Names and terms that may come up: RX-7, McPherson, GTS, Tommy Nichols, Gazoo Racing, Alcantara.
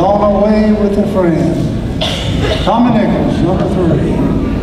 Gone Away with a Friend. Tommy Nichols, number 3.